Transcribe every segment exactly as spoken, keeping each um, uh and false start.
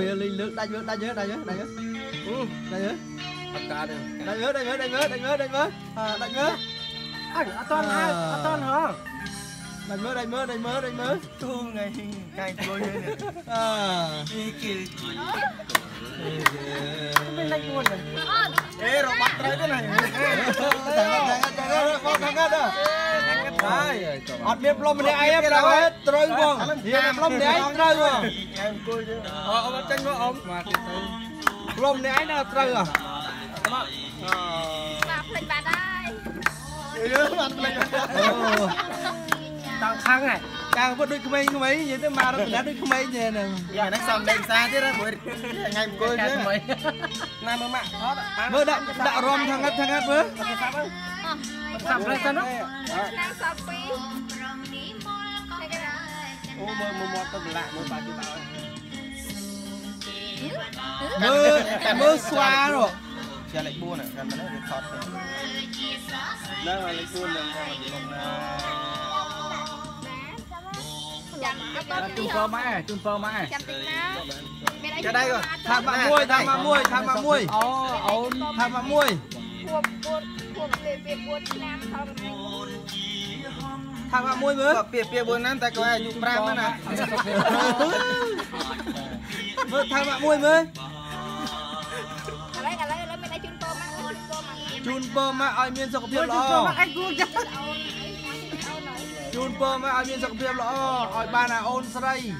về lên lên đây nữa đây nữa đây nữa đây nữa đây nữa đây nữa đây nữa đây nữa đây nữa đây nữa đây nữa à toàn hai toàn hả đây nữa đây nữa đây nữa đây nữa thương ngày ngày tôi lên à mình đánh luôn rồi ê rồi bắt tới cái này ở miền Plom này ai em đâu hết trời vong miền Plom này ai trời vong ông bắt chân với ông Plom này ai nào trời à mình bà đây tao khăng này tao vẫn đôi cái mấy vậy thế mà nó đã đôi cái mấy vậy nè giờ nó xong đèn xa thế đó buổi ngày một côi nữa nay mưa mạ mưa đậm đạo rom thằng ngắt thằng ngắt mưa sập lên sao nó sập pi ô mưa mưa mọt tao lạ mưa bà chú tao mưa mưa xoa rồi giờ lại buồn này gần nó bị thọt rồi nó lại buồn lên chung phơ mãi, chung phơ mãi. Cái đây rồi, tham mà muôi, tham mà muôi, tham mà muôi. Ồ, tham mà muôi. Tham mà muôi mới. Bịa bịa buồn năm tại có ai nhung pram nữa nè. Mới tham mà muôi mới. Lấy cái lấy lấy mình lấy chung phơ mãi, chung phơ mãi. Ai miên sao có biết lo. Chun phơ mà ai miên giặc viêm lọ, hỏi ba là ôn sợi.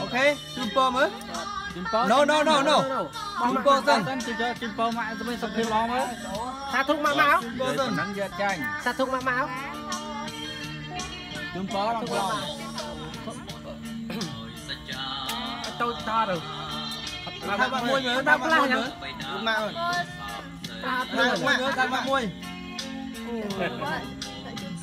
Ok, chun phơ mới. No no no no. Chun phơ dần. Chun phơ mà ai miên giặc viêm lọ mới. Sát thúc mã máu. Chun phơ dần. Nắng giật tranh. Sát thúc mã máu. Chun phơ long lọ. Tôi tha được. Tham bạn mui nữa, tham bạn mui nữa. Chun mã rồi. Tham bạn nữa, tham bạn mui.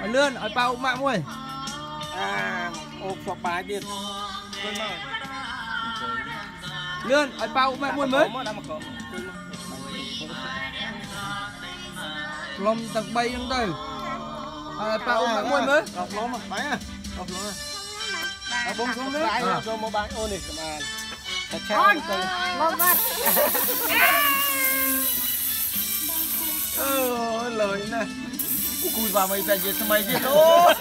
Ở lươn, ở bao ốc mạng môi. À, ốc phọc bái biệt. Lươn, ở bao ốc mạng môi mới. Lông tạc bay trong đây. Ở bao ốc mạng môi mới. Đọc lông à, bánh à. Đọc lông à. Đọc bông xuống nước. Rồi mua bánh ôn này. Thật chào. Lông mặt. Ôi lời này. Cúi vào mày về cho mày biết đó.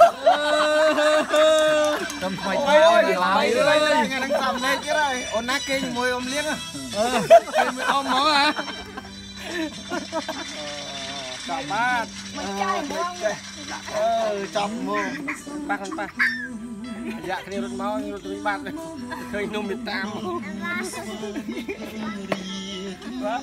Cầm mày thôi, mày ơi, ngày đang cầm lên cái này. Ôn nát kinh môi ôm liếc à. Ờ, mày ôm máu hả? Cả ba. Ờ, chọc mồm. Ba con ba. Dạ kia rút máu, rút túi bát này. Khơi nôm mười tám. Đó.